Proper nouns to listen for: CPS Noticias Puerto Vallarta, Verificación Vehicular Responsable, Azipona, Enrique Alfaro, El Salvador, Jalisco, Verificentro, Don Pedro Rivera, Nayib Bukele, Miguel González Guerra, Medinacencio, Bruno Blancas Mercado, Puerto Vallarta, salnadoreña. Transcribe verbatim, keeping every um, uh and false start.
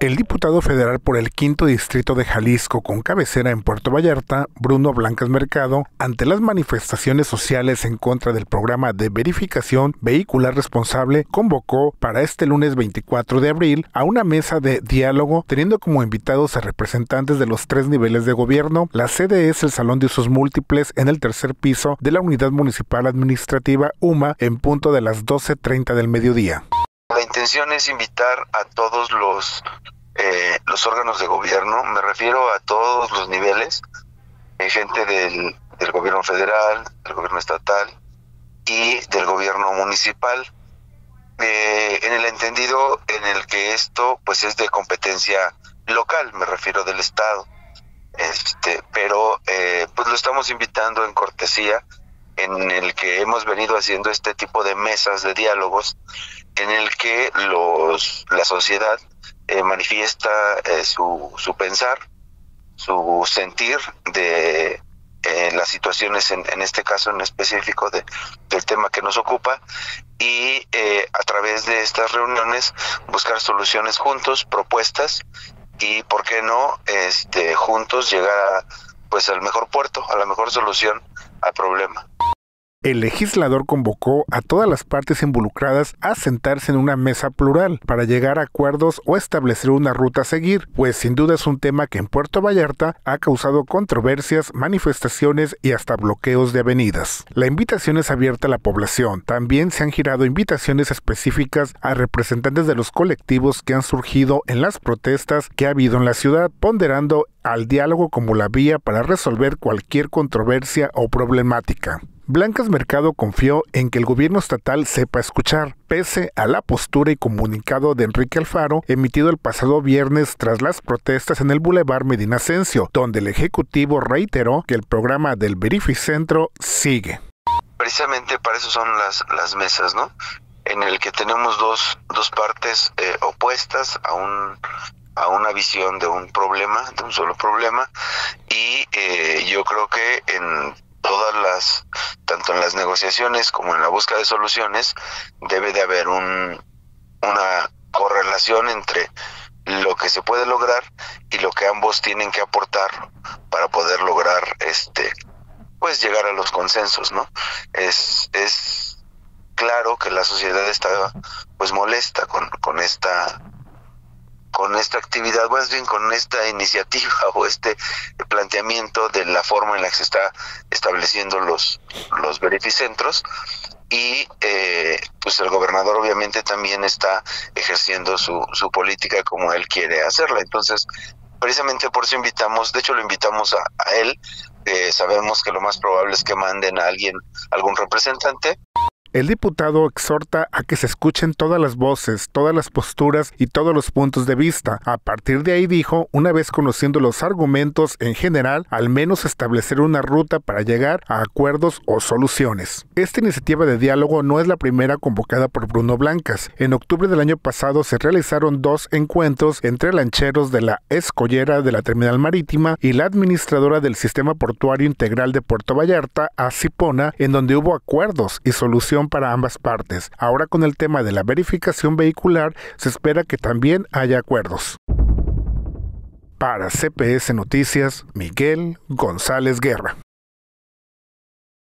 El diputado federal por el quinto distrito de Jalisco, con cabecera en Puerto Vallarta, Bruno Blancas Mercado, ante las manifestaciones sociales en contra del programa de verificación vehicular responsable, convocó para este lunes veinticuatro de abril a una mesa de diálogo, teniendo como invitados a representantes de los tres niveles de gobierno. La sede es el Salón de Usos Múltiples en el tercer piso de la Unidad Municipal Administrativa U M A en punto de las doce treinta del mediodía. La intención es invitar a todos los eh, los órganos de gobierno, me refiero a todos los niveles, eh, gente del, del gobierno federal, del gobierno estatal y del gobierno municipal, eh, en el entendido en el que esto pues es de competencia local, me refiero del Estado, este, pero eh, pues lo estamos invitando en cortesía, en el que hemos venido haciendo este tipo de mesas de diálogos en el que los la sociedad eh, manifiesta eh, su, su pensar, su sentir de eh, las situaciones, en, en este caso en específico de, del tema que nos ocupa, y eh, a través de estas reuniones buscar soluciones juntos, propuestas, y por qué no este juntos llegar a, pues al mejor puerto, a la mejor solución al problema. El legislador convocó a todas las partes involucradas a sentarse en una mesa plural para llegar a acuerdos o establecer una ruta a seguir, pues sin duda es un tema que en Puerto Vallarta ha causado controversias, manifestaciones y hasta bloqueos de avenidas. La invitación es abierta a la población. También se han girado invitaciones específicas a representantes de los colectivos que han surgido en las protestas que ha habido en la ciudad, ponderando al diálogo como la vía para resolver cualquier controversia o problemática. Blancas Mercado confió en que el gobierno estatal sepa escuchar, pese a la postura y comunicado de Enrique Alfaro emitido el pasado viernes tras las protestas en el Boulevard Medinacencio, donde el Ejecutivo reiteró que el programa del Verificentro sigue. Precisamente para eso son las, las mesas, ¿no? En el que tenemos dos, dos partes eh, opuestas a un... a una visión de un problema, de un solo problema, y eh, yo creo que en todas las, tanto en las negociaciones como en la búsqueda de soluciones, debe de haber un, una correlación entre lo que se puede lograr y lo que ambos tienen que aportar para poder lograr, este, pues llegar a los consensos, ¿no? Es, es claro que la sociedad está, pues molesta con, con esta con esta actividad, más bien con esta iniciativa o este planteamiento de la forma en la que se está estableciendo los, los verificentros, y eh, pues el gobernador obviamente también está ejerciendo su, su política como él quiere hacerla. Entonces, precisamente por eso invitamos, de hecho lo invitamos a, a él, eh, sabemos que lo más probable es que manden a alguien, algún representante. El diputado exhorta a que se escuchen todas las voces, todas las posturas y todos los puntos de vista. A partir de ahí, dijo, una vez conociendo los argumentos en general, al menos establecer una ruta para llegar a acuerdos o soluciones. Esta iniciativa de diálogo no es la primera convocada por Bruno Blancas. En octubre del año pasado se realizaron dos encuentros entre lancheros de la escollera de la terminal marítima y la administradora del Sistema Portuario Integral de Puerto Vallarta, Azipona, en donde hubo acuerdos y soluciones para ambas partes. Ahora con el tema de la verificación vehicular se espera que también haya acuerdos. Para C P S Noticias, Miguel González Guerra.